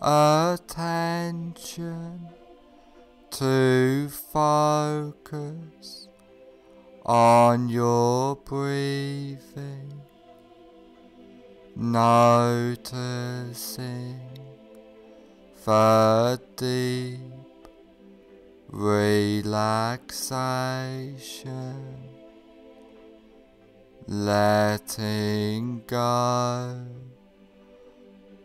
attention to focus on your breathing, noticing the deep relaxation, letting go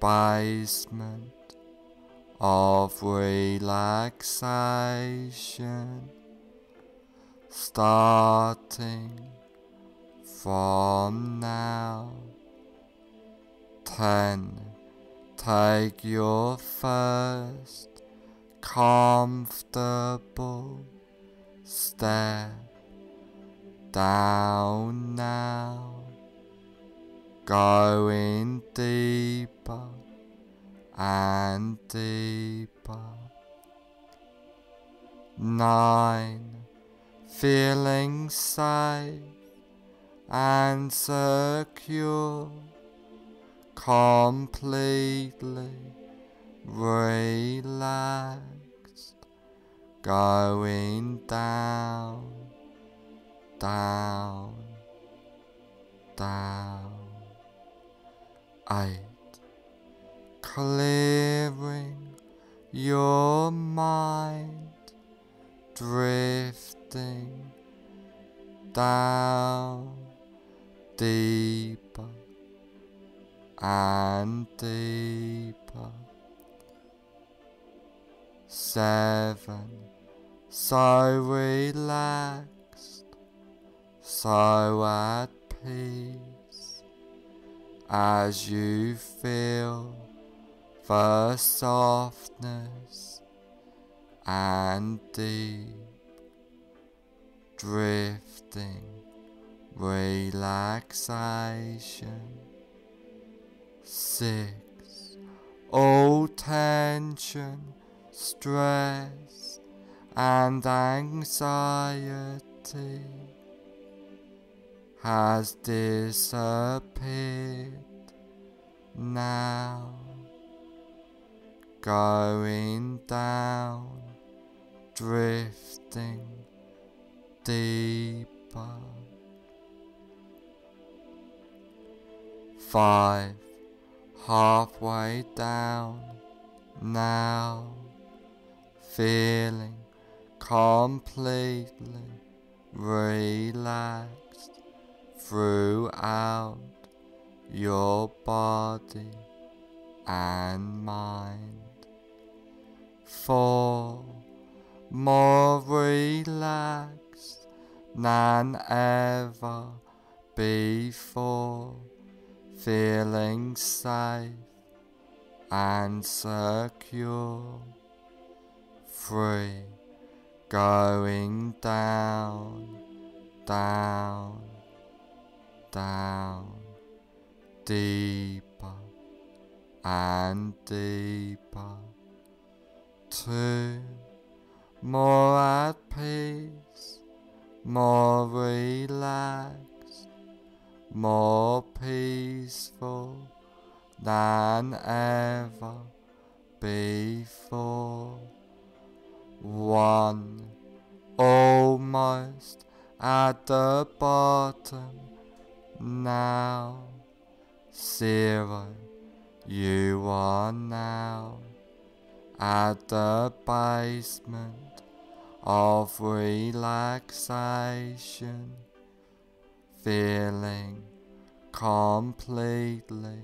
basement of relaxation, starting from now. 10 Take your first comfortable step down now, going deeper and deeper. 9, feeling safe and secure, completely relaxed, going down, down, down. 8, clearing your mind, drifting down deeper and deeper. 7, so relaxed, so at peace, as you feel the softness and deep drifting relaxation. 6, all tension, stress and anxiety has disappeared now, going down, drifting deeper. 5, halfway down now, feeling completely relaxed throughout your body and mind. 4, more relaxed than ever before, feeling safe and secure. 3, going down, down, down, deeper and deeper. 2, more at peace, more relaxed, more peaceful than ever before. 1, almost at the bottom now. 0, you are now at the basement of relaxation, feeling completely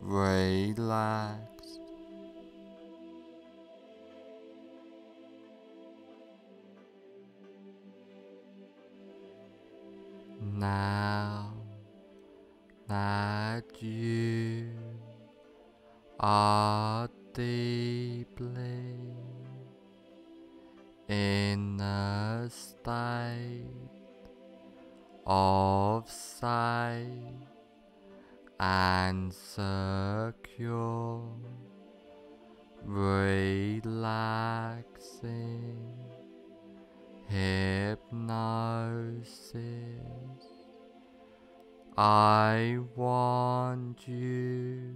relaxed. Now that you are deeply in a state of safe and secure, relaxing hypnosis, I want you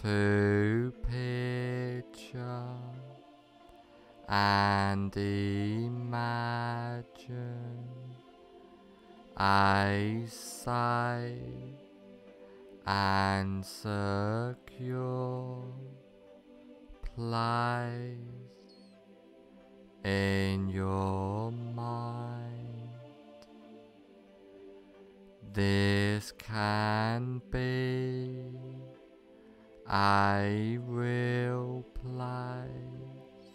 to picture and imagine a safe and secure place in your mind. This can be a real place,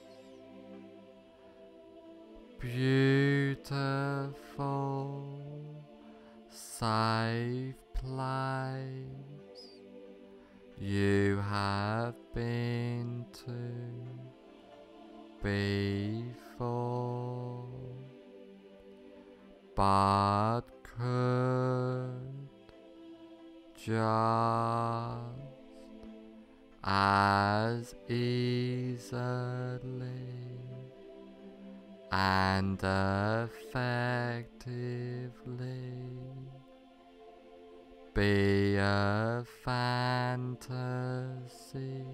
beautiful, safe place. You have been to before, but could just as easily and effectively be a fantasy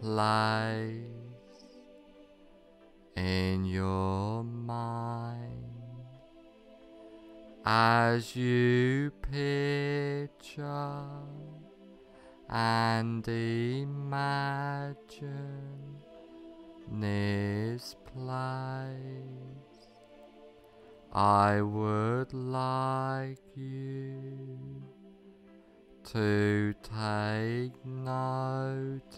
place in your mind as you picture and imagine this place. I would like you to take notice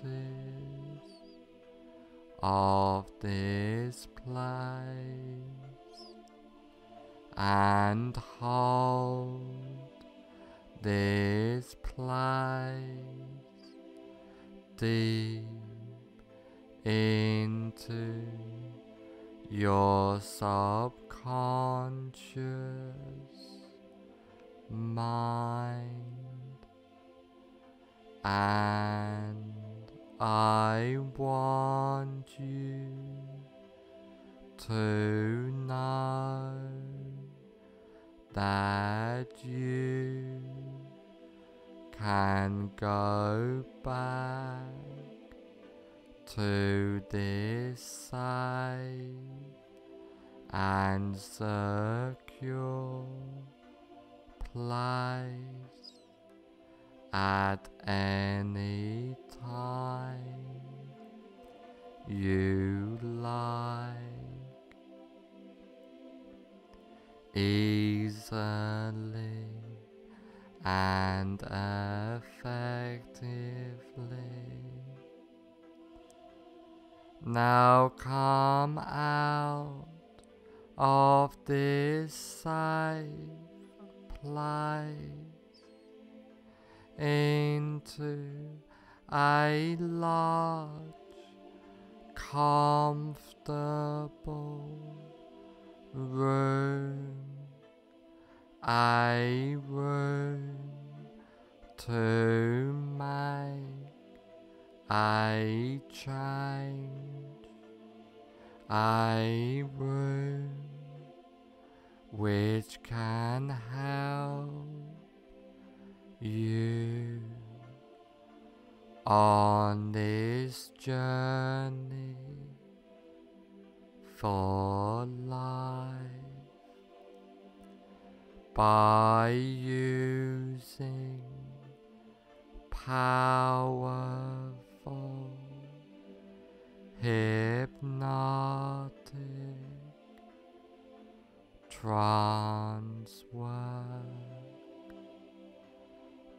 of this place and hold this place deep into your subconscious mind, and I want you to know that you can go back to this side and secure place at any time you like, easily and effectively. Now come out of this safe place into a large, comfortable room, a room to make a change, a room which can help you on this journey for life by using power, hypnotic trance work,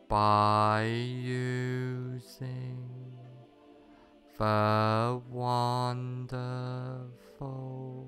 by using the wonderful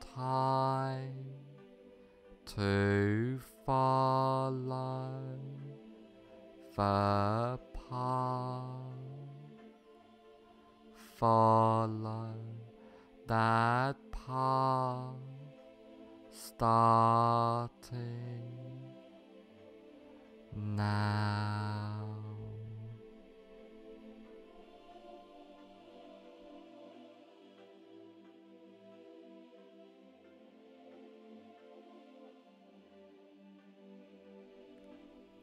time to follow the path. Follow that path, starting now.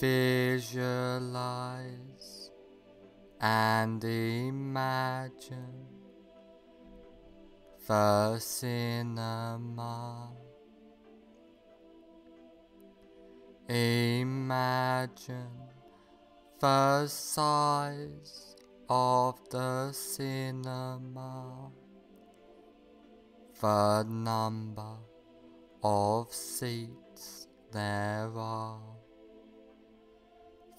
Visualize and imagine the cinema. Imagine the size of the cinema, the number of seats there are,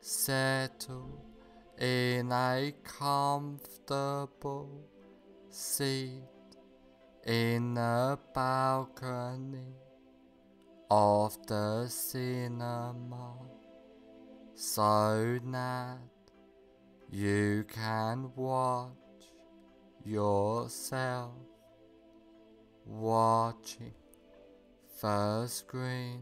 settle in a comfortable seat in the balcony of the cinema, so that you can watch yourself watching the screen.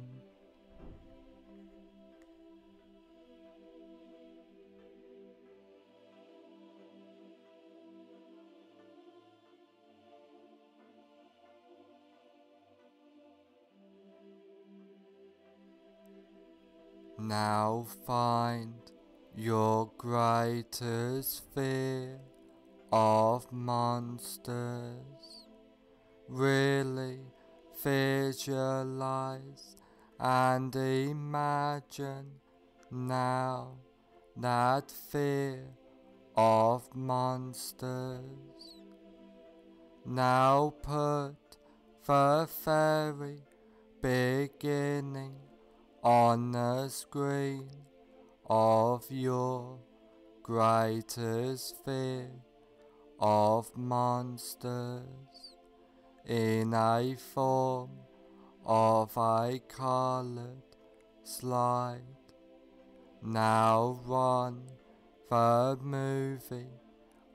Now find your greatest fear of monsters. Really visualize and imagine now that fear of monsters. Now put the very beginning on the screen of your greatest fear of monsters in a form of a colored slide. Now run the movie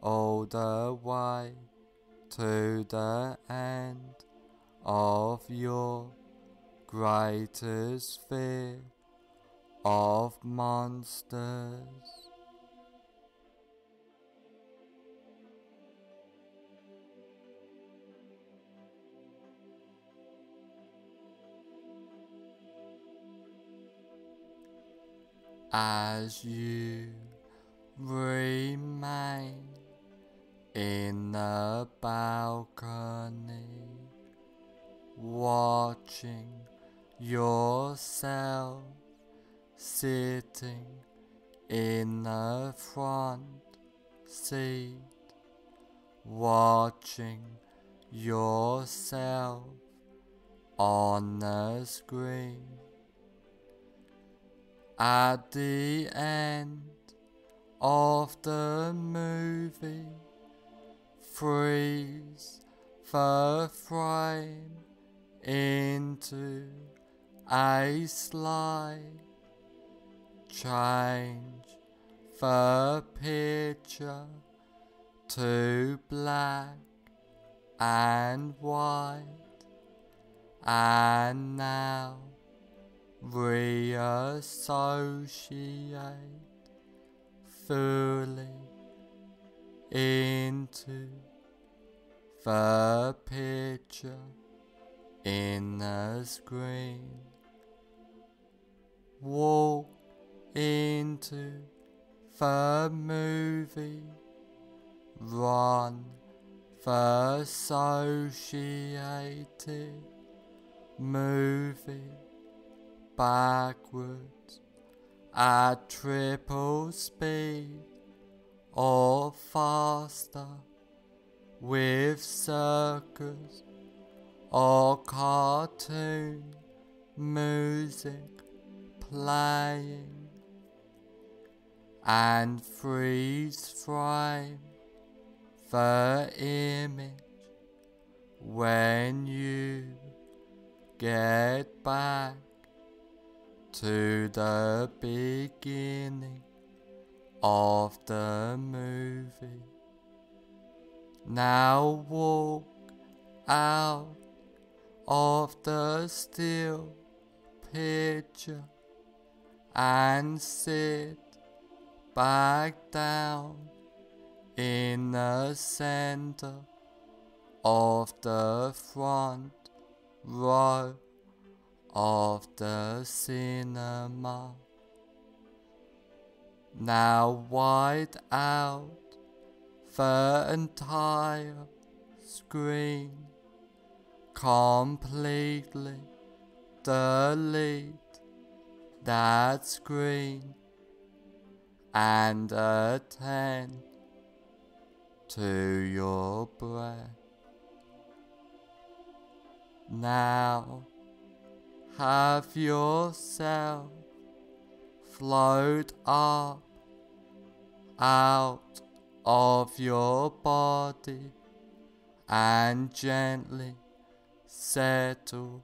all the way to the end of your greatest fear of monsters. As you remain in the balcony, watching yourself sitting in the front seat, watching yourself on the screen. At the end of the movie, freeze the frame into a slide. Change the picture to black and white, and now reassociate fully into the picture in the screen. Walk into the movie, run the associated movie backwards at triple speed or faster, with circus or cartoon music playing, and freeze frame the image when you get back to the beginning of the movie. Now walk out of the still picture and sit back down in the center of the front row of the cinema. Now wide out the entire screen, completely delete that screen and attend to your breath. Now have yourself float up out of your body and gently settle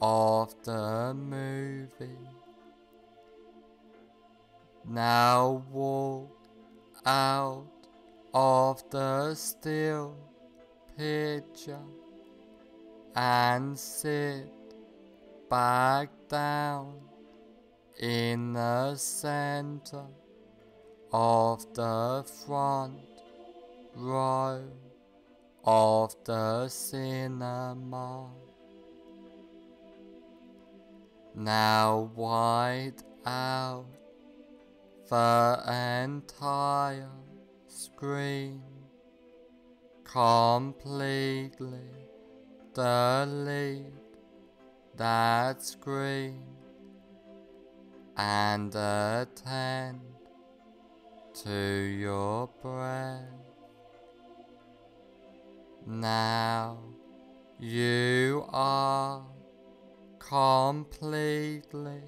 of the movie. Now walk out of the still picture and sit back down in the center of the front row of the cinema. Now wide out the entire screen, completely delete that screen and attend to your breath. Now you are completely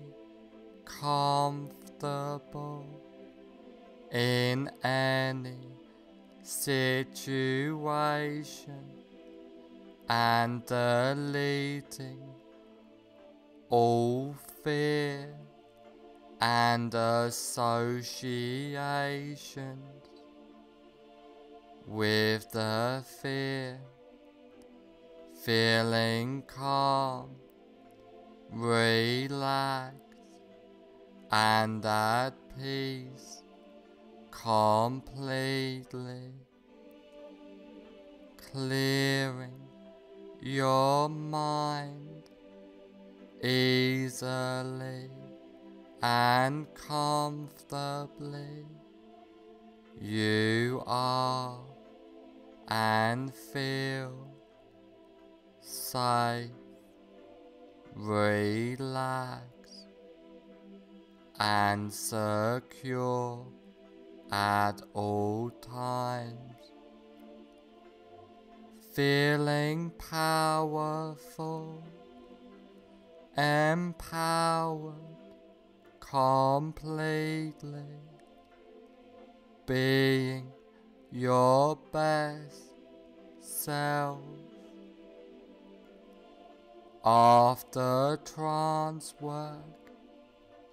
comfortable in any situation and deleting all fear and associations with the fear, feeling calm, relaxed and at peace completely, clearing your mind easily and comfortably. You are and feel safe, relaxed and secure at all times, feeling powerful, empowered completely, being your best self. After trance work,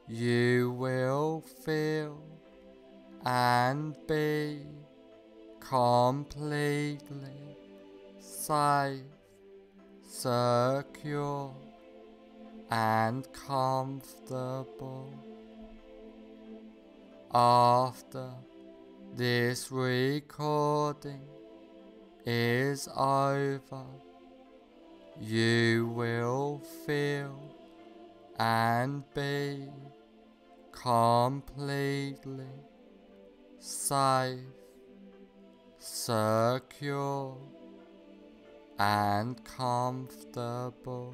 you will feel and be completely safe, secure and comfortable. After this recording, is over, you will feel and be completely safe, secure, and comfortable.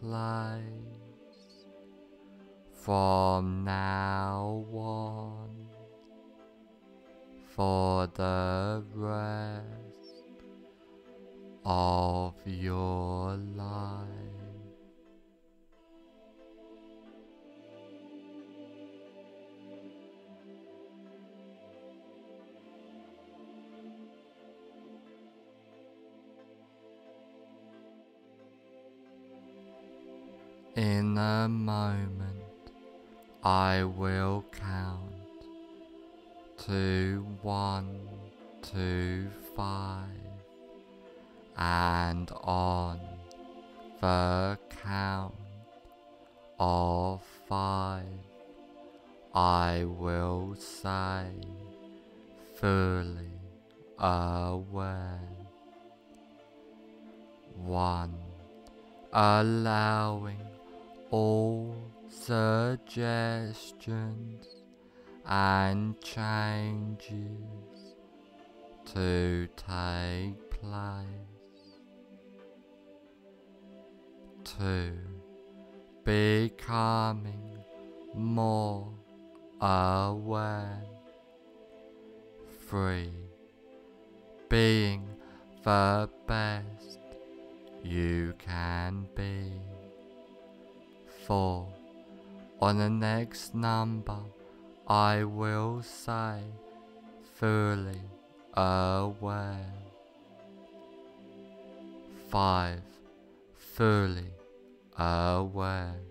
place from now on for the rest of your life. In a moment, I will count to 1 to 5, and on the count of 5, I will say, fully aware. 1. Allowing all suggestions and changes to take place. 2. Becoming more aware. 3. Being the best you can be. 4. On the next number, I will say, fully aware. 5. Fully aware.